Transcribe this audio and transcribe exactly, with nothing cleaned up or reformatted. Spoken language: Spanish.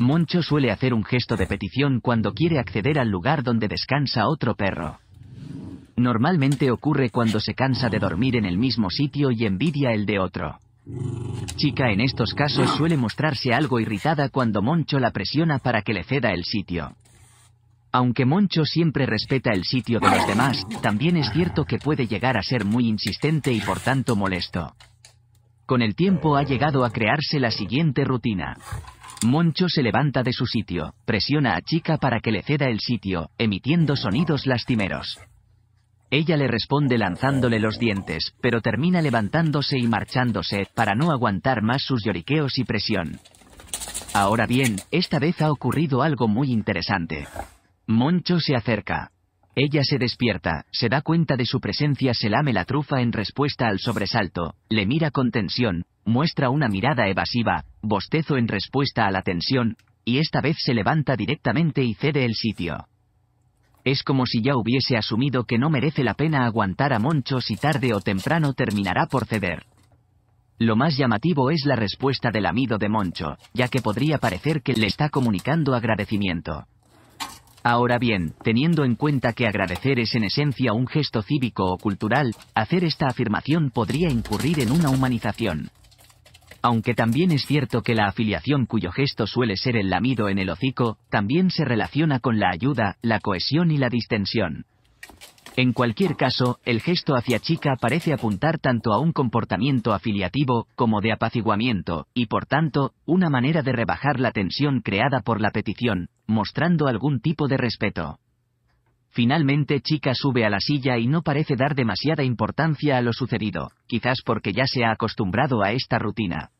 Moncho suele hacer un gesto de petición cuando quiere acceder al lugar donde descansa otro perro. Normalmente ocurre cuando se cansa de dormir en el mismo sitio y envidia el de otro. Chica en estos casos suele mostrarse algo irritada cuando Moncho la presiona para que le ceda el sitio. Aunque Moncho siempre respeta el sitio de los demás, también es cierto que puede llegar a ser muy insistente y por tanto molesto. Con el tiempo ha llegado a crearse la siguiente rutina. Moncho se levanta de su sitio, presiona a Chica para que le ceda el sitio, emitiendo sonidos lastimeros. Ella le responde lanzándole los dientes, pero termina levantándose y marchándose, para no aguantar más sus lloriqueos y presión. Ahora bien, esta vez ha ocurrido algo muy interesante. Moncho se acerca. Ella se despierta, se da cuenta de su presencia, se lame la trufa en respuesta al sobresalto, le mira con tensión, muestra una mirada evasiva, bostezo en respuesta a la tensión, y esta vez se levanta directamente y cede el sitio. Es como si ya hubiese asumido que no merece la pena aguantar a Moncho si tarde o temprano terminará por ceder. Lo más llamativo es la respuesta del amigo de Moncho, ya que podría parecer que le está comunicando agradecimiento. Ahora bien, teniendo en cuenta que agradecer es en esencia un gesto cívico o cultural, hacer esta afirmación podría incurrir en una humanización. Aunque también es cierto que la afiliación cuyo gesto suele ser el lamido en el hocico, también se relaciona con la ayuda, la cohesión y la distensión. En cualquier caso, el gesto hacia Chica parece apuntar tanto a un comportamiento afiliativo, como de apaciguamiento, y por tanto, una manera de rebajar la tensión creada por la petición, mostrando algún tipo de respeto. Finalmente Chica sube a la silla y no parece dar demasiada importancia a lo sucedido, quizás porque ya se ha acostumbrado a esta rutina.